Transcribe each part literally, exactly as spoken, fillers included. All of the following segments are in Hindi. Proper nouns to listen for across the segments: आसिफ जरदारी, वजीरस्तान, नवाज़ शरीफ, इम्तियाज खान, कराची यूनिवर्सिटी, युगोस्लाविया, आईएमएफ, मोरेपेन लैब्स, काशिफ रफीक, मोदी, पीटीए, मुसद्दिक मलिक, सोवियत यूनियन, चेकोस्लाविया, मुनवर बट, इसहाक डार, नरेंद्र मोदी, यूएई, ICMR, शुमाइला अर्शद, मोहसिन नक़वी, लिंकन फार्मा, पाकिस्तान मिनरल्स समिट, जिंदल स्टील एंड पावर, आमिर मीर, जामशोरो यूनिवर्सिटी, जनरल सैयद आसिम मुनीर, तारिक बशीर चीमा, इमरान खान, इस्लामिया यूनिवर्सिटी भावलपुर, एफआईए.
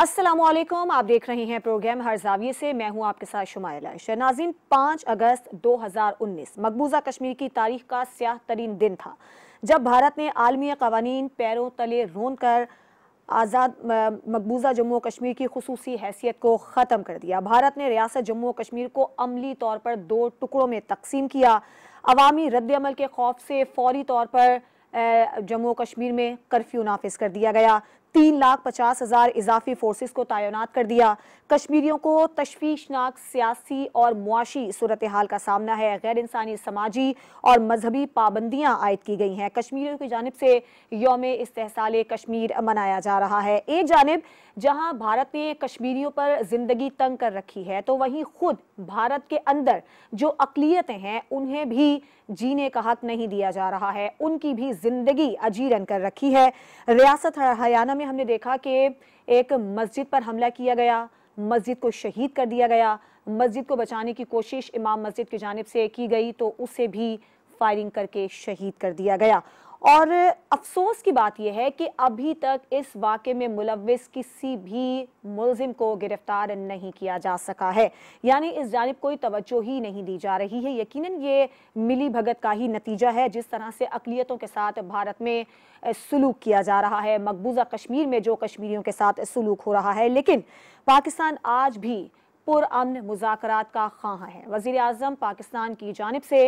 अस्सलामुअलैकुम, आप देख रहे हैं प्रोग्राम हर जाविये से। मैं हूं आपके साथ शुमाइला अर्शद। नाज़रीन, पाँच अगस्त दो हज़ार उन्नीस मकबूजा कश्मीर की तारीख का स्याह तरीन दिन था, जब भारत ने आलमी कवानीन पैरों तले रौंद कर आज़ाद मकबूजा जम्मू कश्मीर की खसूसी हैसियत को ख़त्म कर दिया। भारत ने रियासत जम्मू कश्मीर को अमली तौर पर दो टुकड़ों में तकसीम किया। अवामी रद्दअमल के खौफ से फौरी तौर पर जम्मू कश्मीर में कर्फ्यू नाफिज कर दिया गया। तीन लाख पचास हज़ार इजाफी फोर्सेस को तैनात कर दिया। कश्मीरियों को तशवीशनाक सियासी और मुआशी सूरत हाल का सामना है। गैर इंसानी समाजी और मजहबी पाबंदियां आयद की गई हैं। कश्मीरियों की जानिब से यौम इस्तेहसाल कश्मीर मनाया जा रहा है। एक जानिब जहां भारत ने कश्मीरियों पर जिंदगी तंग कर रखी है, तो वहीं खुद भारत के अंदर जो अकलियतें हैं उन्हें भी जीने का हक नहीं दिया जा रहा है। उनकी भी जिंदगी अजीरन कर रखी है। रियासत हरियाणा में हमने देखा कि एक मस्जिद पर हमला किया गया, मस्जिद को शहीद कर दिया गया। मस्जिद को बचाने की कोशिश इमाम मस्जिद की जानिब से की गई, तो उसे भी फायरिंग करके शहीद कर दिया गया। और अफसोस की बात यह है कि अभी तक इस वाक़े में मुलविस किसी भी मुलजिम को गिरफ्तार नहीं किया जा सका है, यानी इस जानिब कोई तवज्जो ही नहीं दी जा रही है। यकीनन ये मिली भगत का ही नतीजा है, जिस तरह से अकलियतों के साथ भारत में सलूक किया जा रहा है, मकबूजा कश्मीर में जो कश्मीरियों के साथ सलूक हो रहा है। लेकिन पाकिस्तान आज भी पुरअमन मुज़ाकरात का ख्वाह है। वज़ीर आज़म पाकिस्तान की जानिब से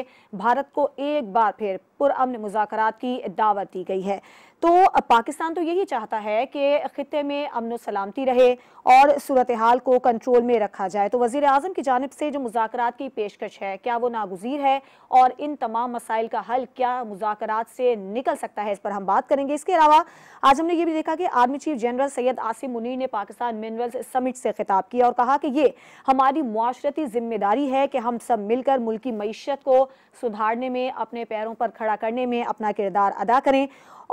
भारत को एक बार फिर पुरअमन मुज़ाकरात की दावत दी गई है। तो पाकिस्तान तो यही चाहता है कि खित्ते में अमन व सलामती रहे और सूरत हाल को कंट्रोल में रखा जाए। तो वज़ीर आज़म की जानिब से जो मुज़ाकरात की पेशकश है, क्या वो नागुज़ीर है और इन तमाम मसाइल का हल क्या मुज़ाकरात से निकल सकता है, इस पर हम बात करेंगे। इसके अलावा आज हमने ये भी देखा कि army chief जनरल सैयद आसिम मुनीर ने पाकिस्तान मिनरल्स समिट से खिताब किया और कहा कि ये हमारी मुआशरती जिम्मेदारी है कि हम सब मिलकर मुल्क की मईशत को सुधारने में, अपने पैरों पर खड़ा करने में अपना किरदार अदा करें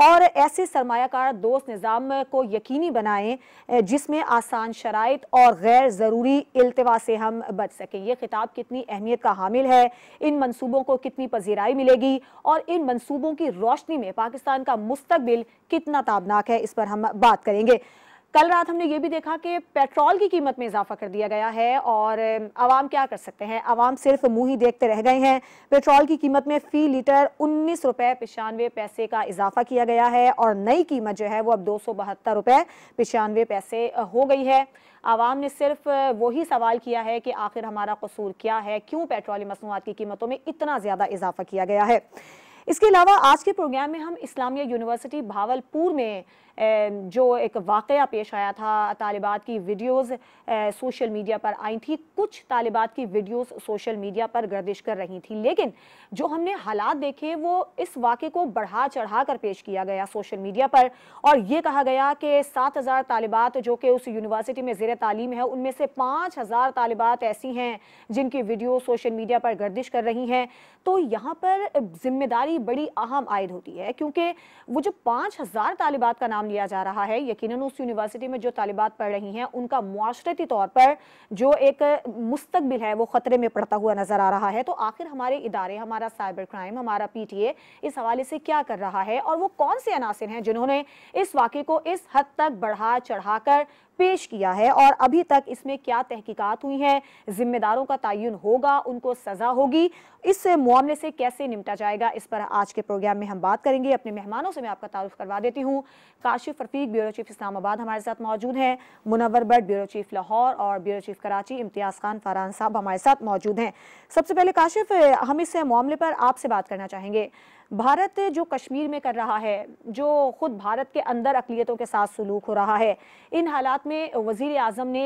और ऐसे सरमायाकार दोस्त निज़ाम को यकीनी बनाएं जिसमें आसान शराइत और गैर ज़रूरी इल्तिवा से हम बच सकें। ये खिताब कितनी अहमियत का हामिल है, इन मनसूबों को कितनी पजीराई मिलेगी और इन मनसूबों की रोशनी में पाकिस्तान का मुस्तकबिल कितना ताबनाक है, इस पर हम बात करेंगे। कल रात हमने ये भी देखा कि पेट्रोल की कीमत में इजाफा कर दिया गया है और आवाम क्या कर सकते हैं, आवाम सिर्फ मुंह ही देखते रह गए हैं। पेट्रोल की कीमत में फी लीटर उन्नीस रुपये पचानवे पैसे का इजाफा किया गया है और नई कीमत जो है वो अब दो सौ बहत्तर रुपये पचानवे पैसे हो गई है। आवाम ने सिर्फ वही सवाल किया है कि आखिर हमारा कसूर क्या है, क्यों पेट्रोलियम मसनूआत की कीमतों में इतना ज़्यादा इजाफा किया गया है। इसके अलावा आज के प्रोग्राम में हम इस्लामिया यूनिवर्सिटी भावलपुर में जो एक वाक़या पेश आया था, तालिबात की वीडियोस सोशल मीडिया पर आई थी, कुछ तालिबात की वीडियोस सोशल मीडिया पर गर्दिश कर रही थी, लेकिन जो हमने हालात देखे वो इस वाक़े को बढ़ा चढ़ा कर पेश किया गया सोशल मीडिया पर और ये कहा गया कि सात हज़ार तालिबात जो कि उस यूनिवर्सिटी में ज़ेर तालीम है, उनमें से पाँच हज़ार तालिबात ऐसी हैं जिनकी वीडियो सोशल मीडिया पर गर्दिश कर रही हैं। तो यहाँ पर जिम्मेदारी बड़ी अहम आयद होती है, क्योंकि वो जो पाँच हज़ार तालिबात का नाम लिया जा रहा है, यकीनन उस यूनिवर्सिटी में जो तालिबात पढ़ रही हैं उनका मुआशरती तौर पर जो एक मुस्तकबिल है वो खतरे में पड़ता हुआ नजर आ रहा है। तो आखिर हमारे इदारे, हमारा साइबर क्राइम, हमारा पीटीए इस हवाले से क्या कर रहा है और वो कौन से अनासिर हैं जिन्होंने इस वाक़े को इस हद तक बढ़ा चढ़ा कर पेश किया है और अभी तक इसमें क्या तहकीकात हुई है, जिम्मेदारों का तयन होगा, उनको सजा होगी, इस मामले से कैसे निपटा जाएगा, इस पर आज के प्रोग्राम में हम बात करेंगे। अपने मेहमानों से मैं आपका तारुफ करवा देती हूँ। काशिफ रफीक ब्यूरो चीफ इस्लामाबाद हमारे साथ मौजूद हैं, मुनवर बट ब्यूरो चीफ लाहौर और ब्यूरो चीफ कराची इम्तियाज खान फरान साहब हमारे साथ मौजूद हैं। सबसे पहले काशिफ, हम इस मामले पर आपसे बात करना चाहेंगे। भारत जो कश्मीर में कर रहा है, जो खुद भारत के अंदर अकलियतों के साथ सलूक हो रहा है, इन हालात में वज़ीर आज़म ने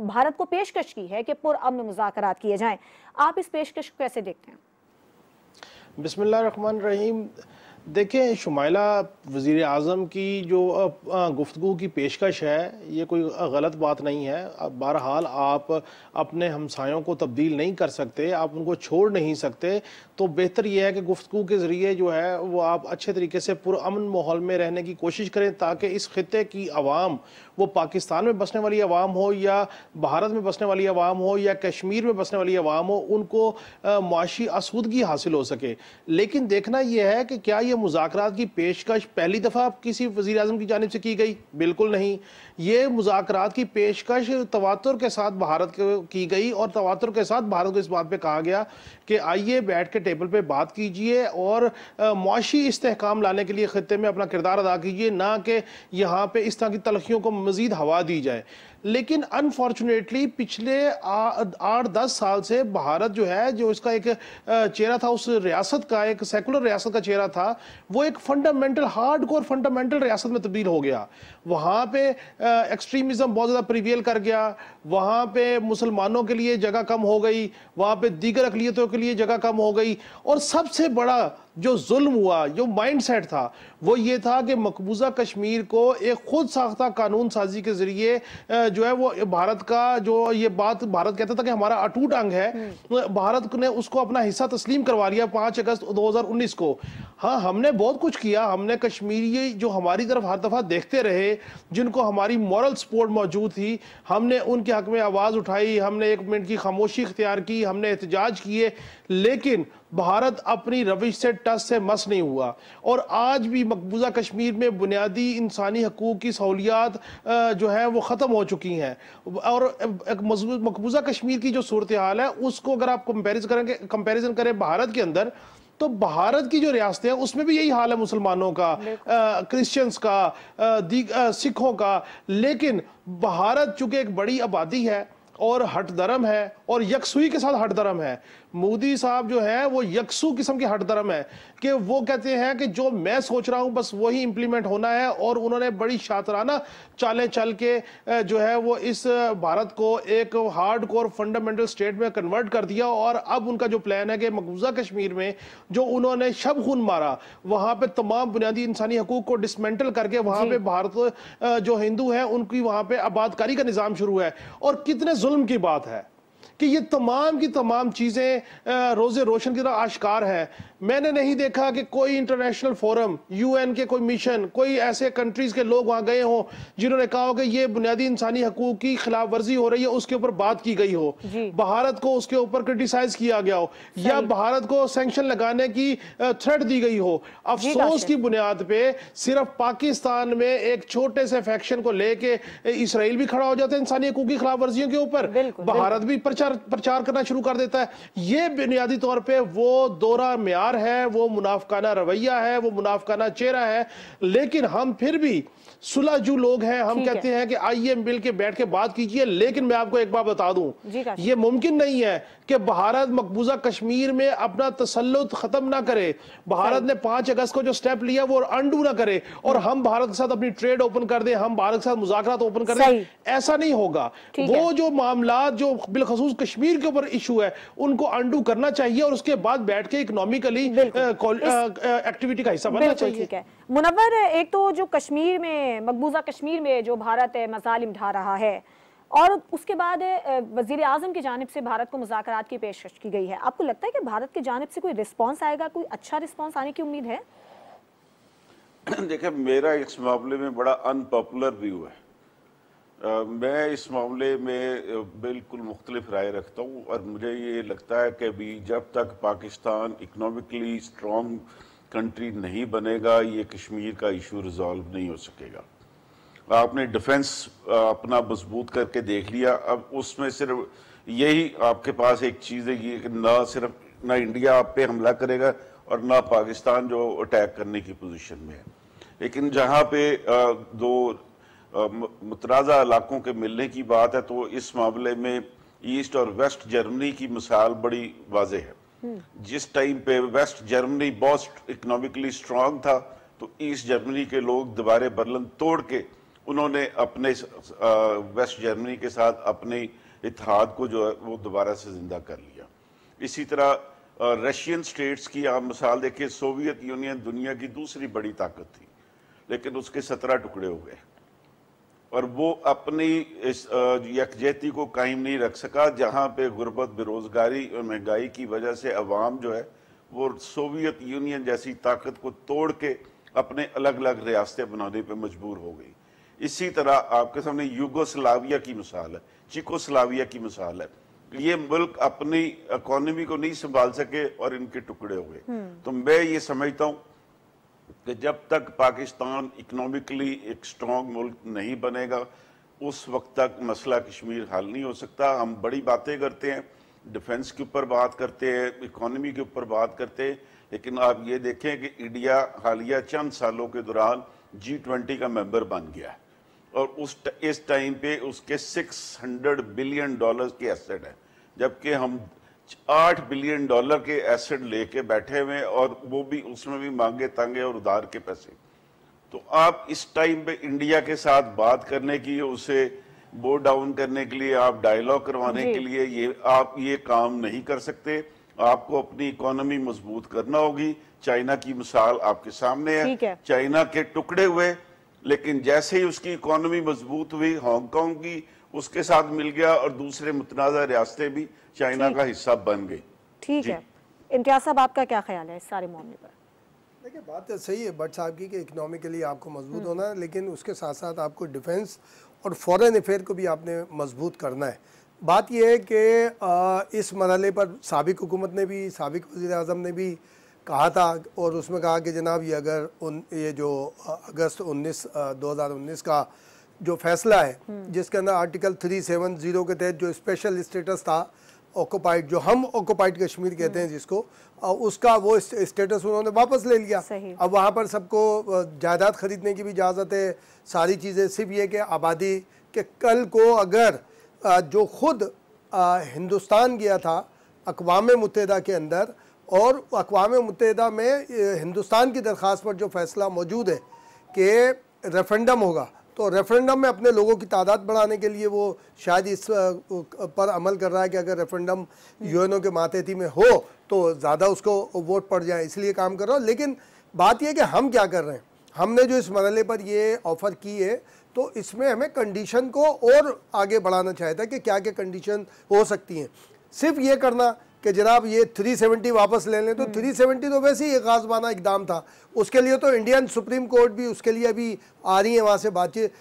भारत को पेशकश की है कि पुरअमन मुज़ाकरात किए जाएं। आप इस पेशकश को कैसे देखते हैं? बिस्मिल्लाह रहमान रहीम। देखें शुमाइला, वज़ीर आज़म की जो गुफ्तगू की पेशकश है ये कोई गलत बात नहीं है। बहरहाल आप अपने हमसायों को तब्दील नहीं कर सकते, आप उनको छोड़ नहीं सकते, तो बेहतर यह है कि गुफ्तगू के ज़रिए जो है वो आप अच्छे तरीके से पुरअमन माहौल में रहने की कोशिश करें, ताकि इस ख़ित्ते की आवाम, वो पाकिस्तान में बसने वाली आवाम हो या भारत में बसने वाली आवाम हो या कश्मीर में बसने वाली आवाम हो, उनको माशी आसूदगी हासिल हो सके। लेकिन देखना यह है कि क्या ये ये मुज़ाकरात की पेशकश पहली दफ़ा किसी वज़ीर-ए-आज़म की जानिब से की गई? बिल्कुल नहीं। ये मुज़ाकरात की पेशकश तवातुर के साथ भारत की गई और तवातुर के साथ भारत को इस बात पे कहा गया कि आइए बैठ के टेबल पे बात कीजिए और मुआशी इस्तेहकाम लाने के लिए ख़ित्ते में अपना किरदार अदा कीजिए, ना कि यहाँ पे इस तरह की तलखियों को मज़ीद हवा दी जाए। लेकिन अनफॉर्चुनेटली पिछले आठ दस साल से भारत जो है, जो इसका एक चेहरा था, उस रियासत का, एक सेकुलर रियासत का चेहरा था, वो एक फंडामेंटल हार्ड कोर फंडामेंटल रियासत में तब्दील हो गया। वहाँ पे एक्सट्रीमिज़म बहुत ज़्यादा प्रिवेल कर गया, वहाँ पे मुसलमानों के लिए जगह कम हो गई, वहाँ पे दीगर अकलियतों के लिए जगह कम हो गई। और सबसे बड़ा जो जुल्म हुआ, जो माइंडसेट था, वो ये था कि मकबूजा कश्मीर को एक खुद साख्ता कानून साजी के ज़रिए जो है वो भारत का, जो ये बात भारत कहता था कि हमारा अटूट अंग है, भारत ने उसको अपना हिस्सा तस्लीम करवा लिया पाँच अगस्त दो हज़ार उन्नीस को। हाँ, हमने बहुत कुछ किया, हमने कश्मीरी जो हमारी तरफ हर दफ़ा देखते रहे, जिनको हमारी मॉरल सपोर्ट मौजूद थी, हमने उनके हक़ में आवाज़ उठाई, हमने एक मिनट की खामोशी इख्तियार की, हमने एहतजाज किए, लेकिन भारत अपनी रविश से टस से मस नहीं हुआ। और आज भी मकबूजा कश्मीर में बुनियादी इंसानी हकूक़ की सहूलियात जो है वो ख़त्म हो चुकी हैं। और मकबूजा कश्मीर की जो सूरत हाल है, उसको अगर आप कंपेरिजन करें कंपेरिजन करें भारत के अंदर, तो भारत की जो रियासतें हैं उसमें भी यही हाल है, मुसलमानों का, क्रिश्चियंस का, सिखों का। लेकिन भारत चूँकि एक बड़ी आबादी है और हट धर्म है और यकसुई के साथ हट धर्म है, मोदी साहब जो है वो यकसू किस्म के हट धर्म है कि वो कहते हैं कि जो मैं सोच रहा हूँ बस वही इम्प्लीमेंट होना है। और उन्होंने बड़ी शातराना चालें चल के जो है वो इस भारत को एक हार्ड कोर फंडामेंटल स्टेट में कन्वर्ट कर दिया। और अब उनका जो प्लान है कि मकबूजा कश्मीर में जो उन्होंने शब खून मारा, वहाँ पर तमाम बुनियादी इंसानी हकूक़ को डिसमेंटल करके वहाँ पर भारत जो हिंदू हैं उनकी वहाँ पर आबादकारी का निज़ाम शुरू है। और कितने जुल्म की बात है कि ये तमाम की तमाम चीज़ें रोज़े रोशन की तरह आश्कार हैं। मैंने नहीं देखा कि कोई इंटरनेशनल फोरम, यूएन के कोई मिशन, कोई ऐसे कंट्रीज़ के लोग वहाँ गए हों जिन्होंने कहा हो कि ये बुनियादी इंसानी हकूक़ की खिलाफ वर्जी हो रही है, उसके ऊपर बात की गई हो, भारत को उसके ऊपर क्रिटिसाइज़ किया गया हो, या भारत को सेंक्शन लगाने की थ्रेट दी गई हो। अफसोस की बुनियाद पर सिर्फ पाकिस्तान में एक छोटे से फैक्शन को लेके इसराइल भी खड़ा हो जाता है इंसानी हकूक़ की खिलाफ वर्जियों के ऊपर, भारत भी प्रचार करना शुरू कर देता है। ये बुनियादी तौर पे वो दोहरा म्यार है, वो मुनाफकाना रवैया है, वो मुनाफकाना चेहरा है। लेकिन हम फिर भी सुलह जो लोग हैं, हम कहते हैं कि आइए मिल के बैठ के बात कीजिए। लेकिन मैं आपको एक बात बता दूं, ये मुमकिन नहीं है कि भारत मकबूजा कश्मीर में अपना तसल्लुत खत्म ना करे। भारत ने पांच अगस्त को जो स्टेप लिया वो अंडू ना करे और हम भारत के साथ अपनी ट्रेड ओपन कर दें, हम भारत के साथ मुज़ाकरात ओपन कर दें, ऐसा नहीं होगा। वो जो मामला जो बिलखसूस कश्मीर के ऊपर इशू है उनको अंडू करना चाहिए और उसके बाद बैठ के इकोनॉमिकली एक्टिविटी का हिस्सा बनना चाहिए। ठीक है मुनव्वर, एक तो जो कश्मीर में, मकबूजा कश्मीर में जो भारत मजालिम ढा रहा है और उसके बाद वजीर आजम की जानिब से भारत को मुज़ाकरात की पेशकश की गई है, आपको लगता है कि भारत की जानिब से कोई रिस्पॉन्स आएगा? कोई अच्छा रिस्पॉन्स आने की उम्मीद है? देखिए, मेरा इस मामले में बड़ा अनपॉपुलर व्यू है। Uh, मैं इस मामले में बिल्कुल मुख्तलिफ राय रखता हूँ और मुझे ये लगता है कि अभी जब तक पाकिस्तान इकनॉमिकली स्ट्रॉन्ग कंट्री नहीं बनेगा ये कश्मीर का इशू रिजॉल्व नहीं हो सकेगा। आपने डिफेंस अपना मजबूत करके देख लिया, अब उसमें सिर्फ यही आपके पास एक चीज़ है ये कि ना सिर्फ ना इंडिया आप पे हमला करेगा और ना पाकिस्तान जो अटैक करने की पोजिशन में है। लेकिन जहाँ पे दो मुतराज़ा इलाकों के मिलने की बात है तो इस मामले में ईस्ट और वेस्ट जर्मनी की मिसाल बड़ी वाज़े है। जिस टाइम पे वेस्ट जर्मनी बहुत इकनॉमिकली स्ट्रांग था तो ईस्ट जर्मनी के लोग दोबारा बर्लिन तोड़ के उन्होंने अपने वेस्ट जर्मनी के साथ अपने इतिहाद को जो है वो दोबारा से ज़िंदा कर लिया। इसी तरह रशियन स्टेट्स की आप मिसाल देखिए, सोवियत यूनियन दुनिया की दूसरी बड़ी ताकत थी लेकिन उसके सत्रह टुकड़े हो गए और वो अपनी इस यकजहती को कायम नहीं रख सका। जहाँ पे गुर्बत, बेरोज़गारी और महंगाई की वजह से अवाम जो है वो सोवियत यूनियन जैसी ताकत को तोड़ के अपने अलग अलग रियासतें बनाने पे मजबूर हो गई। इसी तरह आपके सामने युगोस्लाविया की मिसाल है, चेकोस्लाविया की मिसाल है। ये मुल्क अपनी इकॉनमी को नहीं संभाल सके और इनके टुकड़े हो गए। तो मैं ये समझता हूँ कि जब तक पाकिस्तान इकनॉमिकली एक स्ट्रॉन्ग मुल्क नहीं बनेगा उस वक्त तक मसला कश्मीर हल नहीं हो सकता। हम बड़ी बातें करते हैं, डिफेंस के ऊपर बात करते हैं, इकॉनमी के ऊपर बात करते हैं, लेकिन आप ये देखें कि इंडिया हालिया चंद सालों के दौरान जी ट्वेंटी का मेंबर बन गया है और उस इस टाइम पे उसके छह सौ बिलियन डॉलर के एसेट हैं, जबकि हम आठ बिलियन डॉलर के एसेट लेके बैठे हुए हैं और वो भी उसमें भी मांगे तांगे और उधार के पैसे। तो आप इस टाइम पे इंडिया के साथ बात करने की, उसे बो डाउन करने के लिए, आप डायलॉग करवाने के लिए ये आप ये काम नहीं कर सकते। आपको अपनी इकोनॉमी मजबूत करना होगी। चाइना की मिसाल आपके सामने है, है। चाइना के टुकड़े हुए, लेकिन जैसे ही उसकी इकोनॉमी मजबूत हुई हांगकांग की उसके साथ मिल गया और दूसरे मुतनाज़ा रियासतें भी चाइना का हिस्सा बन गई। ठीक है, इम्तियाज साहब आपका क्या ख्याल है इस सारे मामले पर? देखिए बात तो सही है बट साहब की कि इकोनॉमिकली आपको मजबूत होना है, लेकिन उसके साथ साथ आपको डिफेंस और फॉरेन अफेयर को भी आपने मजबूत करना है। बात यह है कि इस मरहले पर साबिक हुकूमत ने भी, साबिक वज़ीर आज़म ने भी कहा था और उसमें कहा कि जनाब ये अगर उन ये जो अगस्त उन्नीस दो हज़ार उन्नीस का जो फैसला है जिसके अंदर आर्टिकल थ्री सेवन ज़ीरो के तहत जो स्पेशल स्टेटस था ऑक्यूपाइड, जो हम ऑक्यूपाइड कश्मीर कहते हैं जिसको, उसका वो स्टेटस उन्होंने वापस ले लिया। अब वहाँ पर सबको जायदाद ख़रीदने की भी इजाज़त है, सारी चीज़ें। सिर्फ ये कि आबादी के कल को अगर जो ख़ुद हिंदुस्तान गया था अक़वाम मुत्तहिदा के अंदर और अक़वाम मुत्तहिदा में हिंदुस्तान की दरख्वास्त पर जो फैसला मौजूद है कि रेफरेंडम होगा, तो रेफरेंडम में अपने लोगों की तादाद बढ़ाने के लिए वो शायद इस पर अमल कर रहा है कि अगर रेफरेंडम यूएनओ के मातहती में हो तो ज़्यादा उसको वोट पड़ जाए, इसलिए काम कर रहा है। लेकिन बात यह कि हम क्या कर रहे हैं, हमने जो इस मरहले पर ये ऑफ़र की है तो इसमें हमें कंडीशन को और आगे बढ़ाना चाहिए था कि क्या क्या कंडीशन हो सकती हैं। सिर्फ ये करना कि जनाब ये तीन सौ सत्तर वापस ले लें, तो तीन सौ सत्तर तो वैसे ही एक गाज़बाना इकदाम था। उसके लिए तो इंडियन सुप्रीम कोर्ट भी उसके लिए अभी आ रही है वहाँ से बातचीत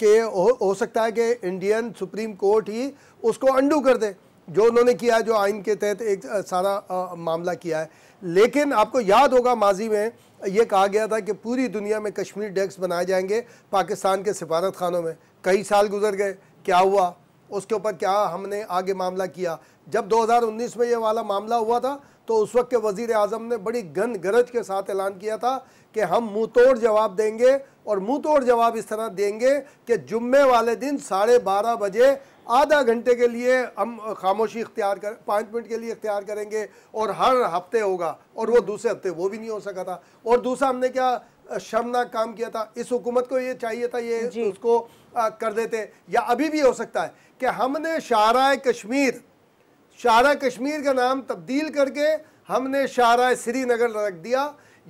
के हो, हो सकता है कि इंडियन सुप्रीम कोर्ट ही उसको अंडू कर दे जो उन्होंने किया, जो आइन के तहत एक सारा आ, मामला किया है। लेकिन आपको याद होगा माजी में ये कहा गया था कि पूरी दुनिया में कश्मीर डेस्क बनाए जाएंगे पाकिस्तान के सफारत खानों में। कई साल गुजर गए, क्या हुआ उसके ऊपर, क्या हमने आगे मामला किया? जब दो हज़ार उन्नीस में ये वाला मामला हुआ था तो उस वक्त के वज़ीर आज़म ने बड़ी गन गरज के साथ ऐलान किया था कि हम मुँह तोड़ जवाब देंगे और मुँह तोड़ जवाब इस तरह देंगे कि जुम्मे वाले दिन साढ़े बारह बजे आधा घंटे के लिए हम खामोशी इख्तियार कर पाँच मिनट के लिए इख्तियार करेंगे और हर हफ्ते होगा, और वो दूसरे हफ्ते वो भी नहीं हो सका था। और दूसरा हमने क्या शर्मनाक काम किया था, इस हुकूमत को ये चाहिए था ये उसको आ, कर देते, या अभी भी हो सकता है कि हमने शाहराह कश्मीर शाहराह कश्मीर का नाम तब्दील करके हमने शाहराह श्रीनगर रख दिया,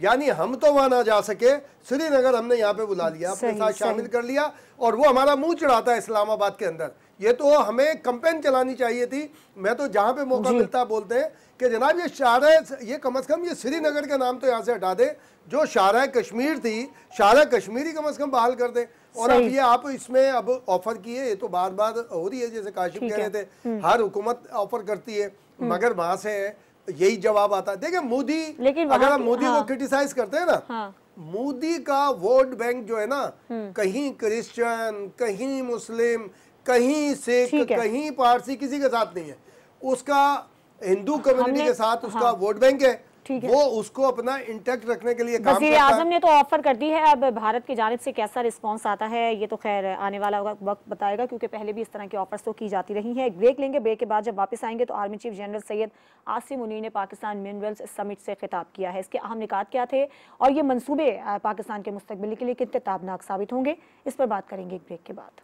यानी हम तो वहाँ ना जा सके, श्रीनगर हमने यहाँ पे बुला लिया, अपने साथ शामिल कर लिया और वो हमारा मुंह चढ़ाता है इस्लामाबाद के अंदर। ये तो हमें कैंपेन चलानी चाहिए थी। मैं तो जहाँ पे मौका मिलता है बोलते हैं कि जनाब ये शाहराह ये कम अज़ कम ये श्रीनगर का नाम तो यहाँ से हटा दें, जो शाहराह कश्मीर थी शाहराह कश्मीर ही कम अज़ कम बहाल कर दें। और अब ये आप इसमें अब ऑफर किए, ये तो बार बार हो रही है, जैसे काशिफ कह रहे थे हर हुकूमत ऑफर करती है मगर वहाँ से यही जवाब आता है। देखिए मोदी, अगर हम मोदी हाँ, को क्रिटिसाइज करते हैं ना हाँ, मोदी का वोट बैंक जो है ना, कहीं क्रिश्चियन, कहीं मुस्लिम, कहीं सिख, कहीं पारसी, किसी के साथ नहीं है। उसका हिंदू कम्युनिटी के साथ उसका हाँ, वोट बैंक है, वो उसको अपना इंटैक्ट रखने के लिए काम करता है। वज़ीर आज़म ने तो ऑफर कर दी है, अब भारत की जानिब से कैसा रिस्पांस आता है ये तो खैर आने वाला वक्त बताएगा, क्योंकि पहले भी इस तरह की ऑफर्स तो की जाती रही हैं। एक ब्रेक लेंगे, ब्रेक के बाद जब वापस आएंगे तो army chief जनरल सैयद आसिम मुनीर ने पाकिस्तान मिनरल्स समिट से खिताब किया है, इसके अहम निकात क्या थे और ये मनसूबे पाकिस्तान के मुस्तकबिल के लिए कितने ताबनाक साबित होंगे, इस पर बात करेंगे एक ब्रेक के बाद।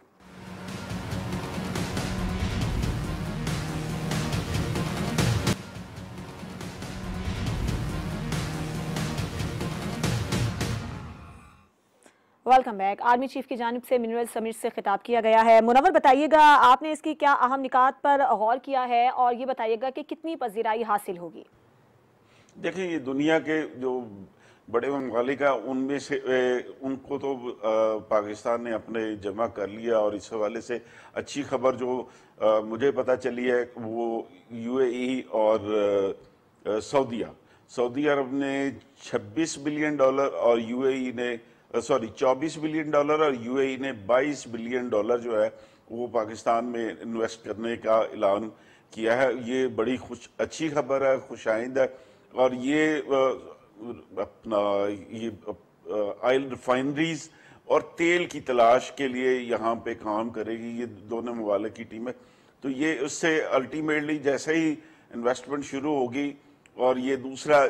Welcome back. आर्मी चीफ की जानिब से मिनरल समिट से खिताब किया गया है। मुनवर, बताइएगा आपने इसकी क्या अहम निकात पर गौर किया है और ये बताइएगा कि कितनी पजीराई हासिल होगी? देखिए ये दुनिया के जो बड़े ममालिक हैं उनमें से ए, उनको तो आ, पाकिस्तान ने अपने जमा कर लिया और इस हवाले से अच्छी खबर जो आ, मुझे पता चली है वो यूएई और सऊदीया सऊदी अरब ने छब्बीस बिलियन डॉलर और यूएई ने सॉरी चौबीस बिलियन डॉलर और यूएई ने बाईस बिलियन डॉलर जो है वो पाकिस्तान में इन्वेस्ट करने का ऐलान किया है। ये बड़ी खुश अच्छी खबर है, खुशाइंद है। और ये अपना ये ऑयल रिफाइनरीज और तेल की तलाश के लिए यहाँ पे काम करेगी ये दोनों ममालिक की टीमें। तो ये उससे अल्टीमेटली जैसे ही इन्वेस्टमेंट शुरू होगी और ये दूसरा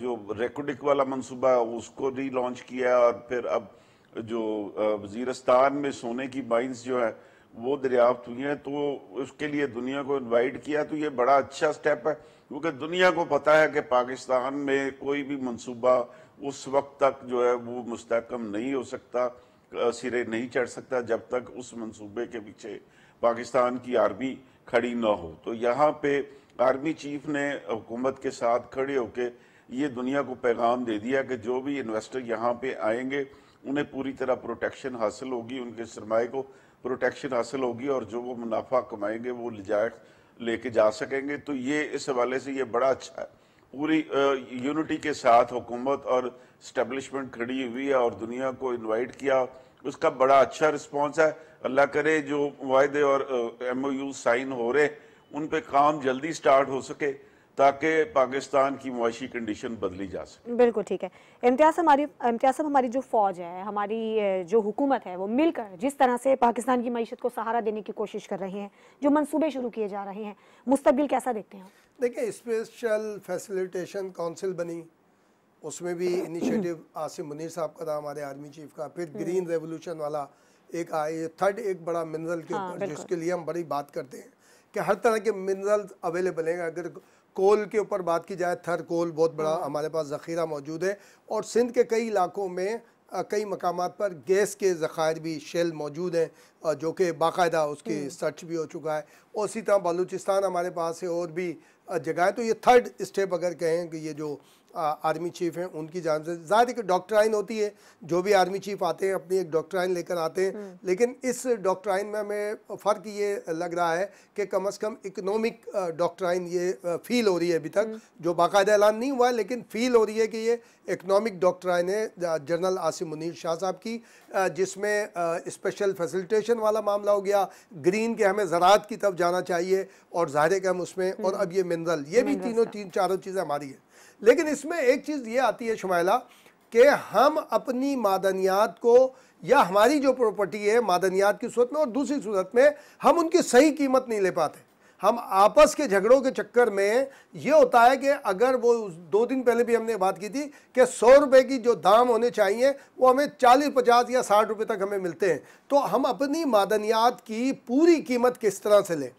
जो रेकोडिक वाला मंसूबा उसको री लॉन्च किया और फिर अब जो वजीरस्तान में सोने की माइंस जो है वो दरियाफ्त हुई हैं तो उसके लिए दुनिया को इन्वाइट किया। तो ये बड़ा अच्छा स्टेप है क्योंकि दुनिया को पता है कि पाकिस्तान में कोई भी मंसूबा उस वक्त तक जो है वो मुस्तकम नहीं हो सकता, सिरे नहीं चढ़ सकता जब तक उस मंसूबे के पीछे पाकिस्तान की आर्मी खड़ी ना हो। तो यहाँ पे आर्मी चीफ ने हुकूमत के साथ खड़े होके ये दुनिया को पैगाम दे दिया कि जो भी इन्वेस्टर यहाँ पे आएंगे उन्हें पूरी तरह प्रोटेक्शन हासिल होगी, उनके सरमाए को प्रोटेक्शन हासिल होगी और जो वो मुनाफा कमाएंगे वो ले जाए लेके जा सकेंगे। तो ये इस हवाले से ये बड़ा अच्छा है, पूरी यूनिटी के साथ हुकूमत और स्टेबलिशमेंट खड़ी हुई है और दुनिया को इन्वाइट किया, उसका बड़ा अच्छा रिस्पॉन्स है। अल्लाह करे जो वायदे और एम ओ यू साइन हो रहे उन पे काम जल्दी स्टार्ट हो सके ताकि पाकिस्तान की मुआशी कंडीशन बदली जा सके। बिल्कुल ठीक है इम्तियाज़, हमारी इम्तियाज़ हमारी जो फ़ौज है, हमारी जो हुकूमत है, वो मिलकर जिस तरह से पाकिस्तान की मईशत को सहारा देने की कोशिश कर रहे हैं, जो मंसूबे शुरू किए जा रहे हैं, मुस्तबिल कैसा देखते हैं? देखिए, स्पेशल फैसिलिटेशन काउंसिल बनी, उसमें भी इनिशिएटिव आसिम मुनीर साहब का था, हमारे आर्मी चीफ का। फिर ग्रीन रेवोल्यूशन वाला एक आए, थर्ड एक बड़ा मिनरल के ऊपर, जिसके लिए हम बड़ी बात करते हैं कि हर तरह के मिनरल अवेलेबल हैं। अगर कोल के ऊपर बात की जाए, थर कोल बहुत बड़ा हमारे पास ज़ख़ीरा मौजूद है और सिंध के कई इलाकों में कई मकामात पर गैस के ज़ख़ायर भी, शेल मौजूद हैं जो कि बाकायदा उसकी सर्च भी हो चुका है। और इसी तरह बलूचिस्तान हमारे पास है और भी जगह है। तो ये थर्ड स्टेप अगर कहें कि ये जो आर्मी चीफ हैं उनकी जान से ज़ाहिर एक डॉक्ट्राइन होती है, जो भी आर्मी चीफ आते हैं अपनी एक डॉक्ट्राइन लेकर आते हैं, लेकिन इस डॉक्ट्राइन में हमें फ़र्क ये लग रहा है कि कम अज़ कम इकनॉमिक डॉक्ट्राइन ये फ़ील हो रही है। अभी तक जो बाकायदा ऐलान नहीं हुआ है लेकिन फ़ील हो रही है कि ये इकनॉमिक डॉक्ट्राइन है जनरल आसिम मुनीर शाह साहब की, जिसमें स्पेशल फैसिलिटेशन वाला मामला हो गया, ग्रीन के हमें ज़रात की तरफ जाना चाहिए और ज़ाहिर के हम उसमें, और अब ये मिनरल, ये भी तीनों तीन चारों चीज़ें हमारी हैं। लेकिन इसमें एक चीज़ ये आती है शुमाइला कि हम अपनी मादनियात को, या हमारी जो प्रॉपर्टी है मादनियात की सूरत में और दूसरी सूरत में, हम उनकी सही कीमत नहीं ले पाते। हम आपस के झगड़ों के चक्कर में ये होता है कि अगर वो, दो दिन पहले भी हमने बात की थी कि सौ रुपये की जो दाम होने चाहिए वो हमें चालीस पचास या साठ रुपये तक हमें मिलते हैं। तो हम अपनी मादनियात की पूरी कीमत किस तरह से लें,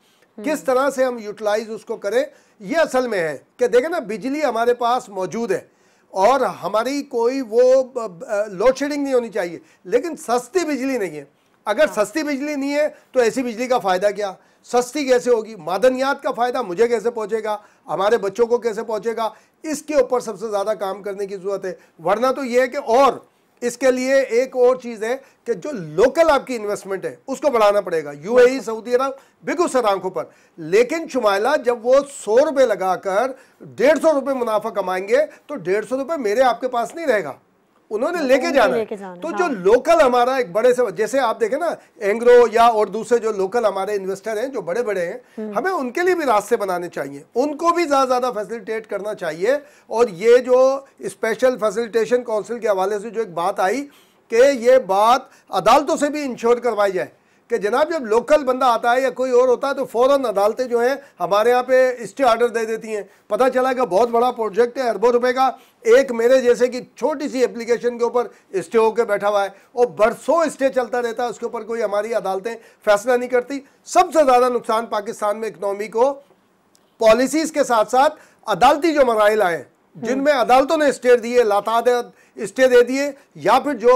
किस तरह से हम यूटिलाइज उसको करें, ये असल में है कि देखें ना, बिजली हमारे पास मौजूद है और हमारी कोई वो लोड शेडिंग नहीं होनी चाहिए, लेकिन सस्ती बिजली नहीं है। अगर सस्ती बिजली नहीं है तो ऐसी बिजली का फ़ायदा क्या, सस्ती कैसे होगी, मादनियात का फ़ायदा मुझे कैसे पहुंचेगा, हमारे बच्चों को कैसे पहुंचेगा, इसके ऊपर सबसे ज़्यादा काम करने की ज़रूरत है। वरना तो ये है कि, और इसके लिए एक और चीज़ है कि जो लोकल आपकी इन्वेस्टमेंट है उसको बढ़ाना पड़ेगा, यूएई, सऊदी अरब बेगुसर आंखों पर। लेकिन शुमाइला, जब वो सौ रुपये लगा कर डेढ़ सौ रुपये मुनाफा कमाएंगे तो डेढ़ सौ रुपये मेरे आपके पास नहीं रहेगा, उन्होंने लेके जाना, लेके जाना। तो हाँ। जो लोकल हमारा एक बड़े से, जैसे आप देखें ना, एंग्रो या और दूसरे जो लोकल हमारे इन्वेस्टर हैं जो बड़े बड़े हैं, हमें उनके लिए भी रास्ते बनाने चाहिए, उनको भी ज़्यादा ज़्यादा फैसिलिटेट करना चाहिए। और ये जो स्पेशल फैसिलिटेशन काउंसिल के हवाले से जो एक बात आई कि ये बात अदालतों से भी इंश्योर करवाई जाए कि जनाब, जब लोकल बंदा आता है या कोई और होता है तो फ़ौरन अदालतें जो हैं हमारे यहाँ पे स्टे आर्डर दे देती हैं। पता चला कि बहुत बड़ा प्रोजेक्ट है, अरबों रुपए का, एक मेरे जैसे कि छोटी सी एप्लीकेशन के ऊपर स्टे होकर बैठा हुआ है और बरसों स्टे चलता रहता है, उसके ऊपर कोई हमारी अदालतें फैसला नहीं करती। सबसे ज़्यादा नुकसान पाकिस्तान में इकनॉमी को पॉलिसीज़ के साथ साथ अदालती जो मराइल आए, जिनमें अदालतों ने स्टे दिए, लातादाद स्टे दे दिए, या फिर जो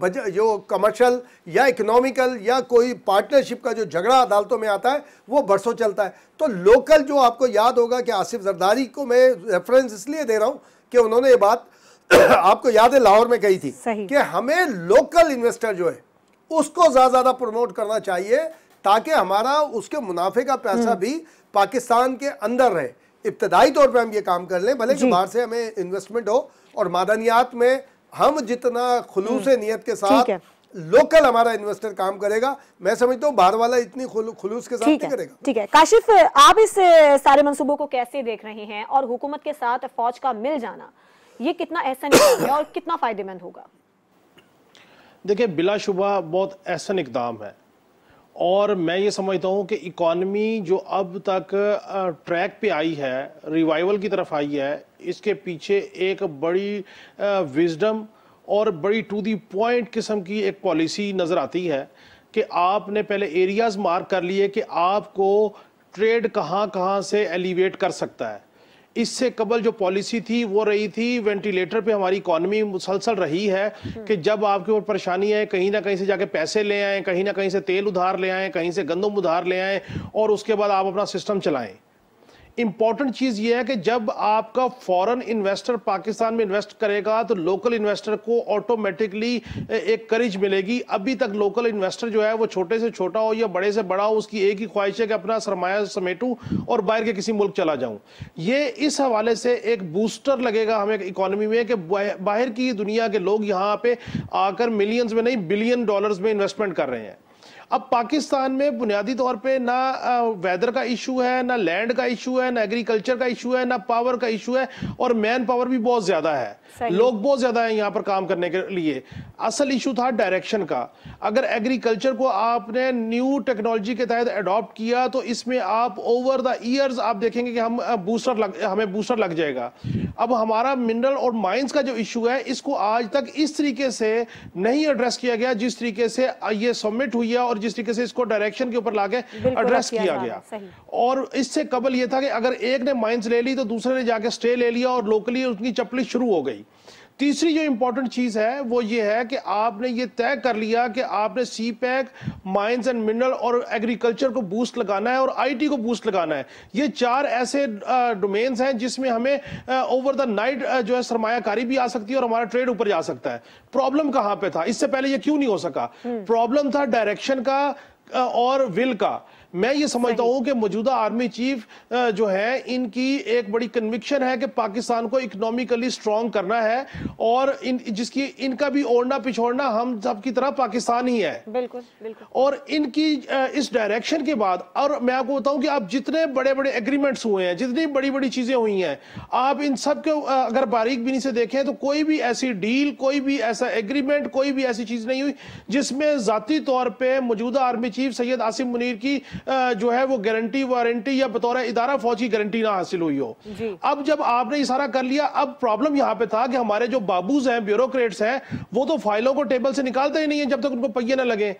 बज जो कमर्शल या इकोनॉमिकल या कोई पार्टनरशिप का जो झगड़ा अदालतों में आता है वो बरसों चलता है। तो लोकल जो, आपको याद होगा कि आसिफ जरदारी को मैं रेफरेंस इसलिए दे रहा हूँ कि उन्होंने ये बात आपको याद है लाहौर में कही थी कि हमें लोकल इन्वेस्टर जो है उसको ज़्यादा ज़्यादा प्रमोट करना चाहिए ताकि हमारा उसके मुनाफे का पैसा भी पाकिस्तान के अंदर रहे। इब्तदाई तौर पे हम ये काम कर लें, भले कि बाहर से हमें इन्वेस्टमेंट हो, और मादनियात में हम जितना खुलूस नियत के साथ लोकल हमारा इन्वेस्टर काम करेगा, मैं समझता हूँ बाहर वाला इतनी खुलूस के साथ नहीं करेगा। ठीक है काशिफ, आप इस सारे मंसूबों को कैसे देख रहे हैं, और हुकूमत के साथ फौज का मिल जाना ये कितना एहसन है और कितना फ़ायदेमंद होगा? देखिए बिलाशुबा बहुत एहसन इकदाम है, और मैं ये समझता हूँ कि इकॉनमी जो अब तक ट्रैक पे आई है, रिवाइवल की तरफ आई है, इसके पीछे एक बड़ी विजडम और बड़ी टू दी पॉइंट किस्म की एक पॉलिसी नज़र आती है कि आपने पहले एरियाज मार्क कर लिए कि आपको ट्रेड कहाँ कहाँ से एलिवेट कर सकता है। इससे कबल जो पॉलिसी थी वो रही थी वेंटिलेटर पे हमारी इकॉनमी मुसलसल रही है कि जब आपके ऊपर परेशानी है कहीं ना कहीं से जाके पैसे ले आएँ, कहीं ना कहीं से तेल उधार ले आएँ, कहीं से गंदम उधार ले आएँ, और उसके बाद आप अपना सिस्टम चलाएँ। इम्पॉर्टेंट चीज़ ये है कि जब आपका फॉरेन इन्वेस्टर पाकिस्तान में इन्वेस्ट करेगा तो लोकल इन्वेस्टर को ऑटोमेटिकली एक करेज मिलेगी। अभी तक लोकल इन्वेस्टर जो है वो छोटे से छोटा हो या बड़े से बड़ा हो, उसकी एक ही ख्वाहिश है कि अपना सरमाया समेटूं और बाहर के किसी मुल्क चला जाऊं। ये इस हवाले से एक बूस्टर लगेगा हमें इकॉनमी में कि बाहर की दुनिया के लोग यहाँ पे आकर मिलियंस में नहीं बिलियन डॉलर्स में इन्वेस्टमेंट कर रहे हैं। अब पाकिस्तान में बुनियादी तौर पे ना वेदर का इशू है, ना लैंड का इशू है, ना एग्रीकल्चर का इशू है, ना पावर का इशू है, और मैन पावर भी बहुत ज़्यादा है, लोग बहुत ज़्यादा हैं यहाँ पर काम करने के लिए। असल इशू था डायरेक्शन का। अगर एग्रीकल्चर को आपने न्यू टेक्नोलॉजी के तहत अडॉप्ट किया तो इसमें आप ओवर द ईयर्स आप देखेंगे कि हम बूस्टर लग हमें बूस्टर लग जाएगा। अब हमारा मिनरल और माइंस का जो इशू है इसको आज तक इस तरीके से नहीं एड्रेस किया गया जिस तरीके से ये समिट हुई है और जिस तरीके से इसको डायरेक्शन के ऊपर लाके एड्रेस किया गया। और इससे कबल ये था कि अगर एक ने माइंस ले ली तो दूसरे ने जाके स्टे ले लिया और लोकली उसकी चपली शुरू हो गई। तीसरी जो इंपॉर्टेंट चीज़ है वो ये है कि आपने ये तय कर लिया कि आपने CPEC, mines and mineral और एग्रीकल्चर को बूस्ट लगाना है और आईटी को बूस्ट लगाना है। ये चार ऐसे डोमेन्स हैं जिसमें हमें ओवर द नाइट जो है सरमायाकारी भी आ सकती है और हमारा ट्रेड ऊपर जा सकता है। प्रॉब्लम कहाँ पे था, इससे पहले ये क्यों नहीं हो सका? प्रॉब्लम था डायरेक्शन का और विल का। मैं ये समझता हूँ कि मौजूदा आर्मी चीफ जो है इनकी एक बड़ी कन्विक्शन है कि पाकिस्तान को इकोनॉमिकली स्ट्रॉन्ग करना है, और इन जिसकी इनका भी ओढ़ना पिछोड़ना हम सब की तरह पाकिस्तान ही है। बिल्कुल, बिल्कुल। और इनकी इस डायरेक्शन के बाद, और मैं आपको बताऊँ कि आप जितने बड़े बड़े एग्रीमेंट्स हुए हैं, जितनी बड़ी बड़ी चीज़ें हुई हैं, आप इन सब के अगर बारीकबीनी से देखें तो कोई भी ऐसी डील, कोई भी ऐसा एग्रीमेंट, कोई भी ऐसी चीज़ नहीं हुई जिसमें ज़ाती तौर पर मौजूदा आर्मी चीफ सैयद आसिम मुनीर की जो है वो गारंटी वारंटी या बतौर इदारा फौज की गारंटी ना हासिल हुई हो। अब जब आपने इशारा कर लिया, अब प्रॉब्लम यहाँ पे था कि हमारे जो बाबूज हैं, ब्यूरोक्रेट्स हैं, वो तो फाइलों को टेबल से निकालते ही नहीं है जब तक उनको पहिए ना लगे।